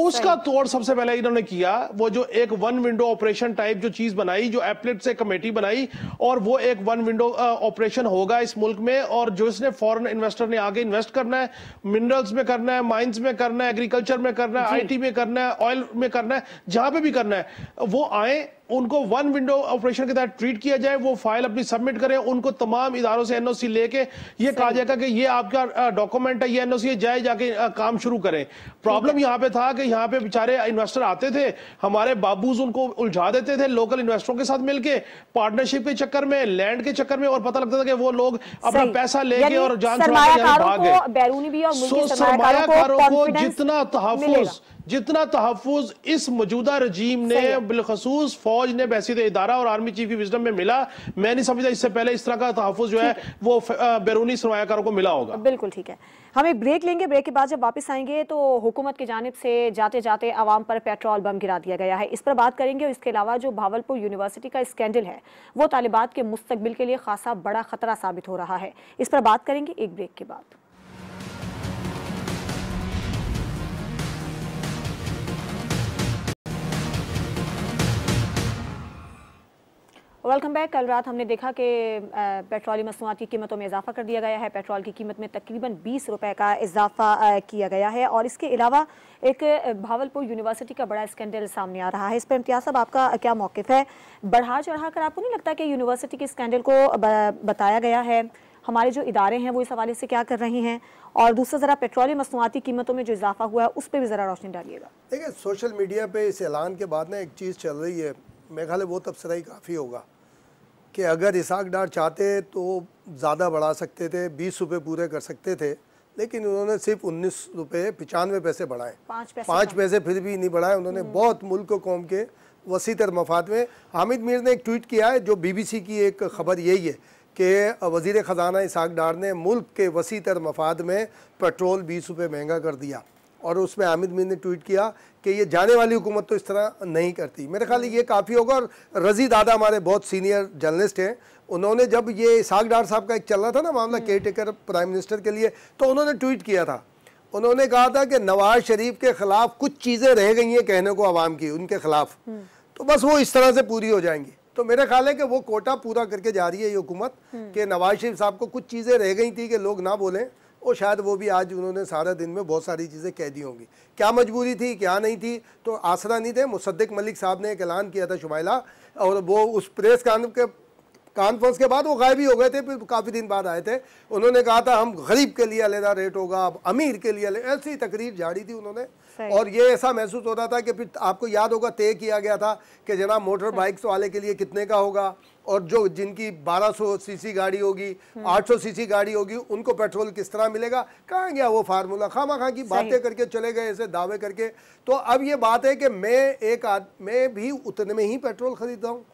उसका तोड़ सबसे पहले इन्होंने किया, वो जो एक वन विंडो ऑपरेशन टाइप जो चीज़ बनाई, जो एप्लेट से कमेटी बनाई, और वो एक वन विंडो ऑपरेशन होगा इस मुल्क में, और जो इसने फॉरेन इन्वेस्टर ने आगे इन्वेस्ट करना है, मिनरल्स में करना है, माइंस में करना है, एग्रीकल्चर में करना है, आईटी में करना है, ऑयल में करना है, जहाँ पे भी करना है, वो आए, उनको वन विंडो ऑपरेशन के तहत ट्रीट किया जाए, वो फाइल अपनी सबमिट करें, उनको तमाम इदारों से एनओसी लेके ये कहा जाएगा कि ये आपका डॉक्यूमेंट है, ये एनओसी है, जाए जाके काम शुरू करें। प्रॉब्लम यहाँ पे था कि यहाँ पे बेचारे इन्वेस्टर आते थे, हमारे बाबूज उनको उलझा देते थे लोकल इन्वेस्टरों के साथ मिलके, पार्टनरशिप के चक्कर में, लैंड के चक्कर में, और पता लगता था कि वो लोग अपना पैसा लेके और जान छुड़ाकर जितना तहफ्फुज़ जितना तहफ़्फ़ुज़ इस मौजूदा रजीम ने बिलखसूस फौज ने बहसीत इदारा और आर्मी चीफ की विजडम में मिला, मैं नहीं समझता इससे पहले इस तरह का तहफ़्फ़ुज़ जो है वो बैरूनी सरमायाकारों को मिला होगा। बिल्कुल ठीक है, हम एक ब्रेक लेंगे, ब्रेक के बाद जब वापस आएंगे तो हुकूमत की जानिब से जाते जाते आवाम पर पेट्रोल बम गिरा दिया गया है, इस पर बात करेंगे, और इसके अलावा जो भावलपुर यूनिवर्सिटी का स्कैंडल है वो तालिबात के मुस्तकबिल के लिए खासा बड़ा खतरा साबित हो रहा है, इस पर बात करेंगे एक ब्रेक के बाद। Welcome back. कल रात हमने देखा कि पेट्रोलियम मसनूआत की कीमतों में इजाफा कर दिया गया है, पेट्रोल की कीमत में तकरीबन बीस रुपए का इजाफा किया गया है, और इसके अलावा एक भावलपुर यूनिवर्सिटी का बड़ा स्कैंडल सामने आ रहा है, इस पर इम्तियाज साहब आपका क्या मौक़िफ़ है? बढ़ा चढ़ा कर आपको नहीं लगता कि यूनिवर्सिटी के स्कैंडल को बताया गया है, हमारे जो इदारे हैं वो इस हवाले से क्या कर रहे हैं, और दूसरा ज़रा पेट्रोलियम मसनूआती कीमतों में जो इजाफा हुआ है उस पर भी ज़रा रोशनी डालिएगा। देखिए सोशल मीडिया पर इस ऐलान के बाद ना एक चीज़ चल रही है, मेरे ख्याल वो तबसरा ही काफ़ी होगा कि अगर इसहाक डार चाहते तो ज़्यादा बढ़ा सकते थे, बीस रुपये पूरे कर सकते थे, लेकिन उन्होंने सिर्फ उन्नीस रुपये पिचानवे पैसे बढ़ाए, पाँच पैसे, पाँच पैसे फिर भी नहीं बढ़ाए। उन्होंने बहुत मुल्क कौम के वसी तर मफाद में। आमिर मीर ने एक ट्वीट किया है जो बीबीसी की एक ख़बर यही है कि वज़ीर ख़जाना इसहाक डार ने मुल्क के वसी तर मफाद में पेट्रोल बीस रुपये महंगा कर दिया। और उसमें आमिर मीर ने ट्वीट किया कि ये जाने वाली हुकूमत तो इस तरह नहीं करती। मेरे ख्याल ये काफ़ी होगा। और रज़ी दादा हमारे बहुत सीनियर जर्नलिस्ट हैं, उन्होंने जब ये इसहाक डार साहब का एक चल रहा था ना मामला केयर टेकर प्राइम मिनिस्टर के लिए, तो उन्होंने ट्वीट किया था, उन्होंने कहा था कि नवाज़ शरीफ के ख़िलाफ़ कुछ चीज़ें रह गई हैं कहने को आवाम की उनके ख़िलाफ़, तो बस वो इस तरह से पूरी हो जाएंगी। तो मेरा ख्याल है कि वो कोटा पूरा करके जा रही है ये हुकूमत कि नवाज़ शरीफ साहब को कुछ चीज़ें रह गई थी कि लोग ना बोलें, और शायद वो भी आज उन्होंने सारा दिन में बहुत सारी चीज़ें कह दी होंगी। क्या मजबूरी थी क्या नहीं थी तो आसरा नहीं थे। मुसद्दिक मलिक साहब ने एक ऐलान किया था शुमाइला, और वो उस प्रेस कॉन्फ्रेंस के बाद वो गायब ही हो गए थे, फिर काफ़ी दिन बाद आए थे। उन्होंने कहा था हम गरीब के लिए अलहदा रेट होगा, अब अमीर के लिए, ऐसी तकरीर जारी थी उन्होंने। और ये ऐसा महसूस हो रहा था कि फिर आपको याद होगा तय किया गया था कि जनाब मोटर बाइक्स वाले के लिए कितने का होगा, और जो जिनकी बारह सौ सीसी गाड़ी होगी, आठ सौ सीसी गाड़ी होगी, उनको पेट्रोल किस तरह मिलेगा। कहाँ गया वो फार्मूला? खामा खा की बातें करके चले गए ऐसे दावे करके। तो अब ये बात है कि मैं एक मैं भी उतने में ही पेट्रोल खरीदता हूँ,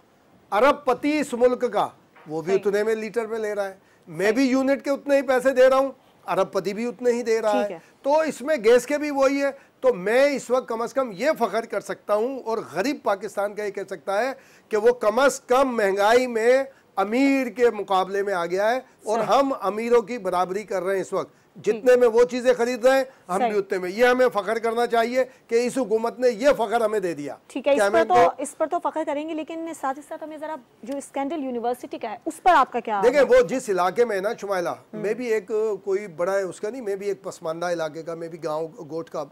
अरबपति इस मुल्क का वो भी उतने में लीटर में ले रहा है, मैं भी यूनिट के उतने ही पैसे दे रहा हूँ, अरबपति भी उतने ही दे रहा है। तो इसमें गैस के भी वही है। तो मैं इस वक्त कम से कम ये फ़ख्र कर सकता हूँ और गरीब पाकिस्तान का ये कह सकता है कि वो कम से कम महंगाई में अमीर के मुकाबले में आ गया है, और हम अमीरों की बराबरी कर रहे हैं इस वक्त। जितने में वो चीज़ें खरीद रहे हैं हम भी उतने में, ये हमें फ़ख्र करना चाहिए कि इस हुकूमत ने ये फ़ख्र हमें दे दिया। ठीक है, इस पर तो इस पर तो फ़ख्र करेंगे, लेकिन साथ ही साथ हमें ज़रा जो स्कैंडल यूनिवर्सिटी का है उस पर आपका क्या? देखिए वो जिस इलाके में है ना शुमाइला, मैं भी एक कोई बड़ा है उसका नहीं, मैं भी एक पसमानदा इलाके का, मैं भी गाँव गोट का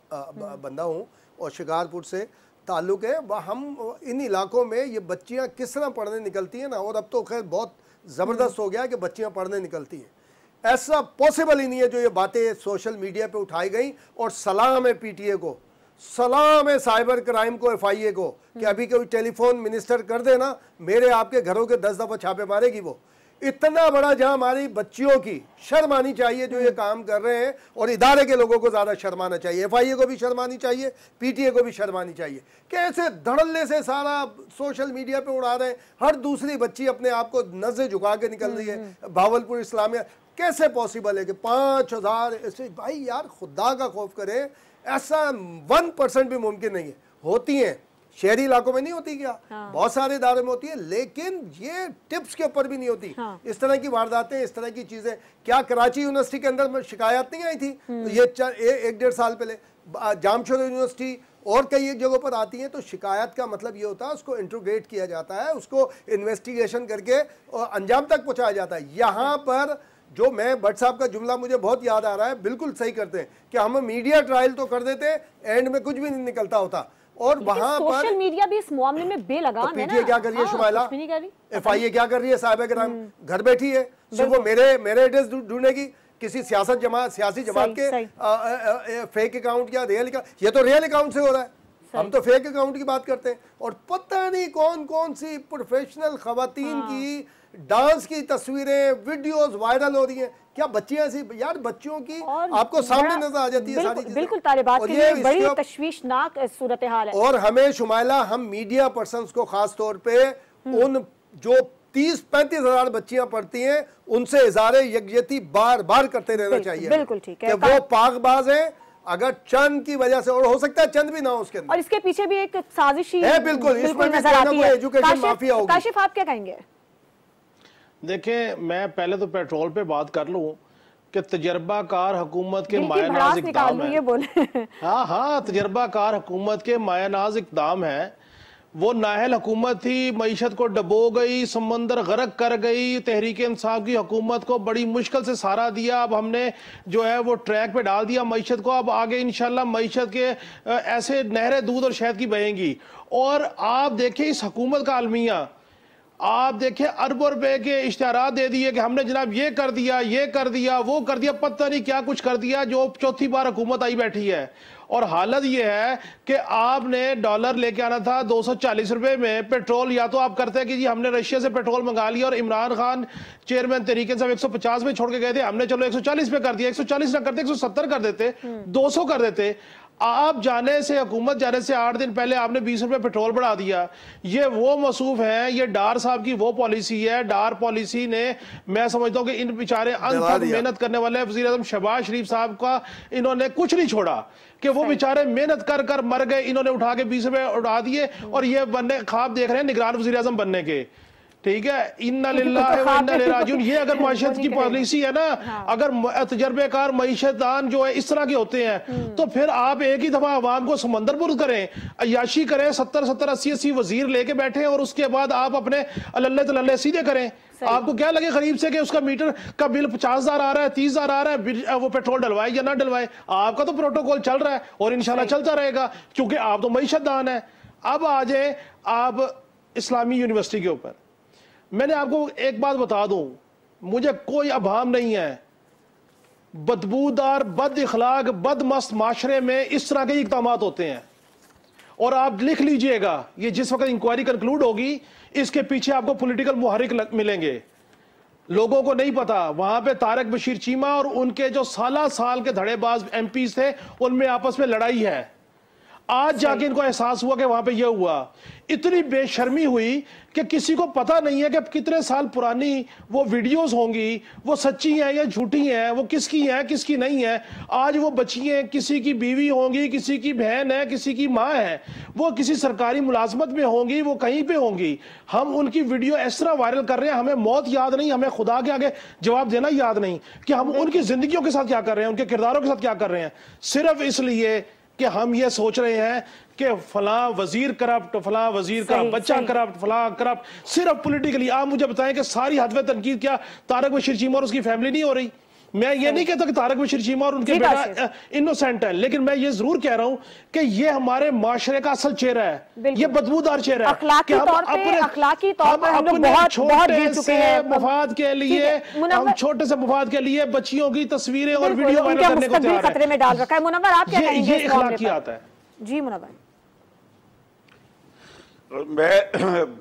बंदा हूँ और शिकारपुर से ताल्लुक़ है। वह हम इन इलाकों में ये बच्चियाँ किस तरह पढ़ने निकलती हैं ना, और अब तो खैर बहुत ज़बरदस्त हो गया कि बच्चियाँ पढ़ने निकलती हैं। ऐसा पॉसिबल ही नहीं है जो ये बातें सोशल मीडिया पे उठाई गई। और सलाम है पीटीए को, सलाम है साइबर क्राइम को, एफआईए को कि अभी कोई टेलीफोन मिनिस्टर कर देना, मेरे आपके घरों के दस दफ़ा छापे मारेगी वो। इतना बड़ा जहां हमारी बच्चियों की शर्म आनी चाहिए जो ये काम कर रहे हैं, और इदारे के लोगों को ज़्यादा शर्माना चाहिए, एफआईए को भी शर्मानी चाहिए, पीटीए को भी शर्मानी चाहिए। कैसे धड़ल्ले से सारा सोशल मीडिया पे उड़ा रहे हैं, हर दूसरी बच्ची अपने आप को नज़र झुका के निकल रही है। भावलपुर इस्लामिया कैसे पॉसिबल है कि पाँच हज़ार ऐसे? भाई यार खुदा का खौफ करें, ऐसा वन परसेंट भी मुमकिन नहीं है। होती हैं शहरी इलाकों में, नहीं होती क्या? हाँ। बहुत सारे इदारे में होती है, लेकिन ये टिप्स के ऊपर भी नहीं होती। हाँ। इस तरह की वारदातें, इस तरह की चीज़ें। क्या कराची यूनिवर्सिटी के अंदर शिकायत नहीं आई थी तो ये ए, एक डेढ़ साल पहले? जामशोरो यूनिवर्सिटी और कई एक जगहों पर आती हैं। तो शिकायत का मतलब ये होता है उसको इंट्रोगेट किया जाता है, उसको इन्वेस्टिगेशन करके अंजाम तक पहुँचाया जाता है। यहाँ पर जो मैं बट साहब का जुमला मुझे बहुत याद आ रहा है, बिल्कुल सही करते हैं कि हम मीडिया ट्रायल तो कर देते, एंड में कुछ भी नहीं निकलता होता। और वहाँ पर सोशल मीडिया भी इस मामले में बेलगाम तो है ना। क्या कर रही है शुमाइला? एफआईए क्या कर रही है? साहिब कराम घर बैठी है, सिर्फ वो मेरे मेरे एड्रेस ढूंढेगी, किसी सियासत जमात सियासी जमात के फेक अकाउंट या रियल अकाउंट। ये तो रियल अकाउंट से हो रहा है, हम तो फेक अकाउंट की बात करते हैं। और पता नहीं कौन कौन सी प्रोफेशनल खवातीन की डांस की तस्वीरें, वीडियोस वायरल हो रही हैं। क्या बच्चियां ऐसी? यार बच्चियों की आपको सामने नजर आ जाती है सारी चीजें। बिल्कुल तालिबात के लिए बड़ी तश्वीशनाक सूरत हाल है। और हमें शुमाइला, हम मीडिया पर्संस को खास तौर पे उन जो तीस पैंतीस हजार बच्चियां पढ़ती हैं उनसे इजारे यकजहती बार बार करते रहना चाहिए। बिल्कुल ठीक है, वो पाकबाज है अगर चंद की वजह से, और हो सकता है चंद भी ना हो उसके अंदर, और इसके पीछे भी एक साजिश है। बिल्कुल, इसमें नजर आती है एजुकेशन माफिया होगी। काशिफ आप क्या कहेंगे? देखें, मैं पहले तो पेट्रोल पे बात कर लूं कि तजर्बाकार हुकूमत के मायनाज इकदाम है। हाँ हाँ, तजर्बाकार हुकूमत के मायनाज इकदाम है। वो नाहल हुकूमत थी, मईशत को डबो गई, समंदर गरक कर गई। तहरीक इंसाफ की हुकूमत को बड़ी मुश्किल से सहारा दिया, अब हमने जो है वो ट्रैक पे डाल दिया मईशत को। अब आगे इंशाल्लाह मईशत के ऐसे नहरें दूध और शहद की बहेंगी। और आप देखें इस हुकूमत का अलमिया, आप देखें अरबों रुपए के इश्तहार दे दिए कि हमने जनाब ये कर दिया, ये कर दिया, वो कर दिया, पता नहीं क्या कुछ कर दिया, जो चौथी बार हुकूमत आई बैठी है। और हालत ये है कि आपने डॉलर लेके आना था दो सौ चालीस रुपये में, पेट्रोल या तो आप करते हैं कि जी हमने रशिया से पेट्रोल मंगा लिया और इमरान खान चेयरमैन तरीके साहब एक सौ पचास में छोड़ के गए थे, हमने चलो एक सौ चालीस पे कर दिया, एक सौ चालीस ना करते एक सौ सत्तर कर देते, दो सौ कर देते। आप जाने से, हुकूमत जाने से आठ दिन पहले आपने बीस रुपये पेट्रोल बढ़ा दिया। ये वो मसूफ है, ये डार साहब की वो पॉलिसी है। डार पॉलिसी ने, मैं समझता हूँ कि इन बेचारे अनथक मेहनत करने वाले वज़ीर आज़म शहबाज शरीफ साहब का इन्होंने कुछ नहीं छोड़ा कि वो बेचारे मेहनत कर कर मर गए, इन्होंने उठा के बीस रुपये उड़ा दिए और ये बनने ख्वाब देख रहे हैं निगरान वज़ीर आज़म बनने के। ठीक है, इन्ना लिल्लाहि व इन्ना इलैहि राजिऊन। ये अगर माशत की पॉलिसी है ना, अगर तजर्बेकार मईशतदान जो है इस तरह के होते हैं तो फिर आप एक ही दफा आवाम को समंदर बुर्ज करें, अयाशी करें, सत्तर सत्तर अस्सी अस्सी वजीर लेके बैठे और उसके बाद आप अपने अल्लल्ले तल्लल्ले सीधे करें। आपको क्या लगे गरीब से कि उसका मीटर का बिल पचास हजार आ रहा है, तीस हजार आ रहा है, वो पेट्रोल डलवाए या ना डलवाए, आपका तो प्रोटोकॉल चल रहा है और इंशाल्लाह चलता रहेगा क्योंकि आप तो मईशतदान है। अब आ जाए आप इस्लामी यूनिवर्सिटी के ऊपर। मैंने आपको एक बात बता दूं, मुझे कोई अभाम नहीं है, बदबूदार, बद इखलाक, बदमस्त माशरे में इस तरह के इकदाम होते हैं। और आप लिख लीजिएगा, ये जिस वक्त इंक्वायरी कंक्लूड होगी इसके पीछे आपको पॉलिटिकल मुहर्रिक मिलेंगे। लोगों को नहीं पता, वहां पे तारिक बशीर चीमा और उनके जो साला साल के धड़ेबाज एम पीज थे उनमें आपस में लड़ाई है। आज जाके इनको एहसास हुआ कि वहां पे यह हुआ। इतनी बेशर्मी हुई कि किसी को पता नहीं है कि कितने साल पुरानी वो वीडियोस होंगी, वो सच्ची हैं या झूठी हैं, वो किसकी हैं किसकी नहीं है। आज वो बच्ची हैं, किसी की बीवी होंगी, किसी की बहन है, किसी की माँ है, वो किसी सरकारी मुलाजमत में होंगी, वो कहीं पे होंगी। हम उनकी वीडियो इस तरह वायरल कर रहे हैं, हमें मौत याद नहीं, हमें खुदा के आगे जवाब देना याद नहीं कि हम उनकी जिंदगियों के साथ क्या कर रहे हैं, उनके किरदारों के साथ क्या कर रहे हैं, सिर्फ इसलिए कि हम ये सोच रहे हैं कि फलां वजीर करप्ट, फलां वजीर का बच्चा करप्ट, फलां करप्ट, सिर्फ पॉलिटिकली। आप मुझे बताएं कि सारी हद में तनकीद क्या तारिक बशीर चीमा और उसकी फैमिली नहीं हो रही? मैं ये नहीं कहता कि तारिक बशीर चीमा और उनके बेटा इनोसेंट है, लेकिन मैं ये जरूर कह रहा हूँ कि ये हमारे माशरे का असल चेहरा है, ये बदबूदार चेहरा है। मफाद के लिए, हम छोटे से मफाद के लिए बच्चियों की तस्वीरें और वीडियो खतरे में डाल रखा है। मुनवर, आप क्या कहेंगे? ये अखलाकियात है जी। मुनवर, मैं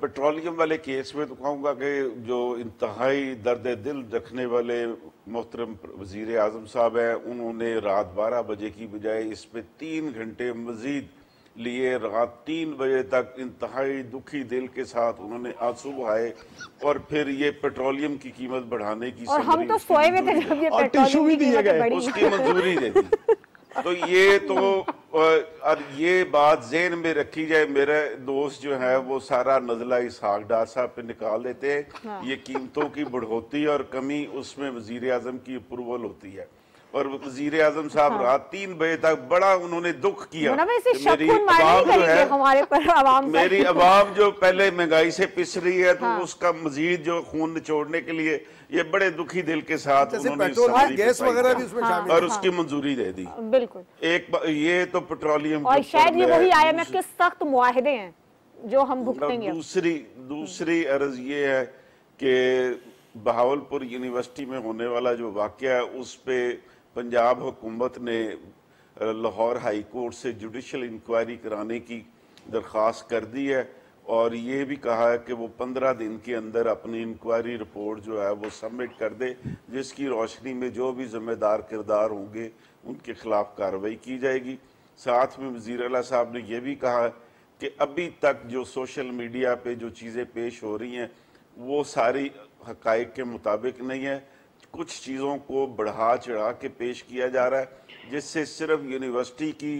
पेट्रोलियम वाले केस में तो कहूँगा कि जो इंतहाई दर्द दिल रखने वाले मोहतरम वज़ीर आज़म साहब हैं, उन्होंने रात बारह बजे की बजाय इस पर तीन घंटे मज़ीद लिए, रात तीन बजे तक इंतहाई दुखी दिल के साथ उन्होंने आंसू बहाए और फिर ये पेट्रोलियम की कीमत बढ़ाने की और हम तो सोए हुए थे और टिश्यू भी दिए गए, उसकी मंजूरी दे दी। तो ये तो और ये बात जेहन में रखी जाए। मेरे दोस्त जो है वो सारा नजला इसहाक डार साहब पे निकाल देते हैं, ये कीमतों की बढ़ोतरी और कमी, उसमें वजीर आजम की अप्रूवल होती है और वजीर आजम साहब रात तीन बजे तक बड़ा उन्होंने दुख किया। मेरी आवाम जो है, हमारे पर आवाम मेरी आवाम जो पहले महंगाई से पिस रही है तो हाँ। उसका मजीद जो खून निचोड़ने के लिए ये बड़े दुखी दिल के साथ उन्होंने गैस वगैरह भी उसमें शामिल और उसकी मंजूरी दे दी। बिल्कुल, एक ये तो पेट्रोलियम और शायद ये वही आईएमएफ के सख्त मुआहदे हैं जो हम भुगतेंगे। दूसरी दूसरी अर्ज ये है कि भावलपुर यूनिवर्सिटी में होने वाला जो वाकया है उस पे पंजाब हुकूमत ने लाहौर हाई कोर्ट से जुडिशल इंक्वायरी कराने की दरख्वास्त कर दी है और ये भी कहा है कि वो पंद्रह दिन के अंदर अपनी इंक्वायरी रिपोर्ट जो है वो सबमिट कर दे, जिसकी रोशनी में जो भी जिम्मेदार किरदार होंगे उनके खिलाफ कार्रवाई की जाएगी। साथ में वज़ीर आला साहब ने यह भी कहा कि अभी तक जो सोशल मीडिया पे जो चीज़ें पेश हो रही हैं वो सारी हक़ाइक़ के मुताबिक नहीं है, कुछ चीज़ों को बढ़ा चढ़ा के पेश किया जा रहा है जिससे सिर्फ यूनिवर्सिटी की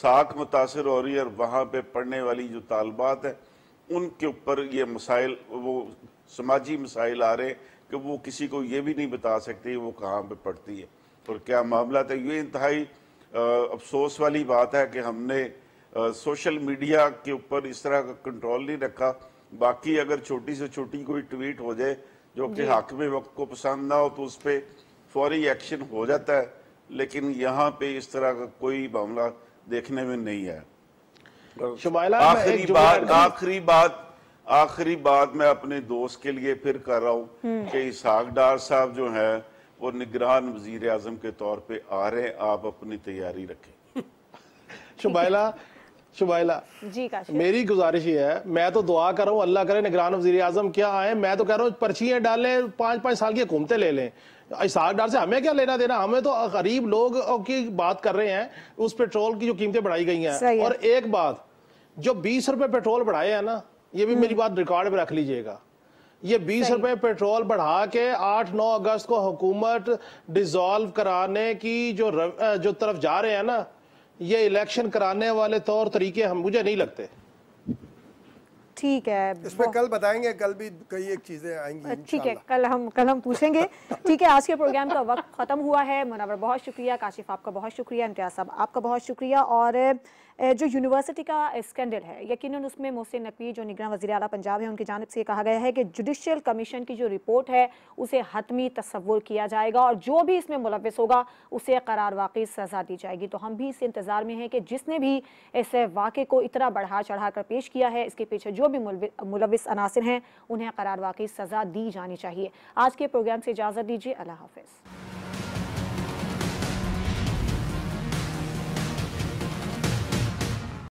साख मुतासर हो रही है और वहाँ पे पढ़ने वाली जो तालबात है उनके ऊपर ये मसाइल, वो समाजी मसाइल आ रहे हैं कि वो किसी को ये भी नहीं बता सकती वो कहाँ पे पढ़ती है और क्या मामला था। ये इंतहाई अफसोस वाली बात है कि हमने आ, सोशल मीडिया के ऊपर इस तरह का कंट्रोल नहीं रखा। बाकी अगर छोटी से छोटी कोई ट्वीट हो जाए जो कि हाकिम वक्त को पसंद ना हो तो उस पर फौरी एक्शन हो जाता है, लेकिन यहाँ पे इस तरह का कोई मामला देखने में नहीं है। आखिरी बात, आखिरी बात आखिरी बात मैं अपने दोस्त के लिए फिर कर रहा हूँ कि इसहाक डार साहब जो है वो निगरान वजीर आजम के तौर पे आ रहे हैं, आप अपनी तैयारी रखें। शुमाइला शुमाइला जी, मेरी गुजारिश ये है, मैं तो दुआ कर रहा हूँ अल्लाह करे निगरान वजीर आजम क्या आए, मैं तो कह रहा हूँ पर्चियाँ डालें, पाँच पाँच साल की हुकूमतें ले लें। इसहाक डार से हमें क्या लेना देना, हमें तो गरीब लोग की बात कर रहे हैं, उस पेट्रोल की जो कीमतें बढ़ाई गई हैं। और एक बात, जो बीस रुपये पेट्रोल बढ़ाए हैं ना, ये भी मेरी बात रिकॉर्ड में रख लीजिएगा, ये बीस रुपए पेट्रोल बढ़ा के आठ नौ अगस्त को हुकूमत डिसॉल्व कराने की जो रव, जो तरफ जा रहे हैं ना, ये इलेक्शन कराने वाले तौर तरीके हम मुझे नहीं लगते। ठीक है, इस पे कल बताएंगे, कल भी कई एक चीजें आएंगी। ठीक है, कल हम कल हम पूछेंगे। ठीक है, आज के प्रोग्राम का वक्त खत्म हुआ है। मुनवर बहुत शुक्रिया, काशिफ आपका बहुत शुक्रिया, इम्तियाज साहब आपका बहुत शुक्रिया। और जो यूनिवर्सिटी का स्कैंडल है, यकीनन उसमें मोहसिन नक़वी जो निगरान वज़ीर आला पंजाब है, उनकी जानिब से ये कहा गया है कि जुडिशल कमीशन की जो रिपोर्ट है उसे हतमी तस्वुर किया जाएगा और जो भी इसमें मुलविस होगा उसे करार वाक़ी सजा दी जाएगी। तो हम भी इस इंतज़ार में हैं कि जिसने भी इस वाक़े को इतना बढ़ा चढ़ा कर पेश किया है, इसके पीछे जो भी मुलविस अनासर हैं उन्हें करार वाक़ी सजा दी जानी चाहिए। आज के प्रोग्राम से इजाज़त दीजिए, अल्लाह हाफ़िज़।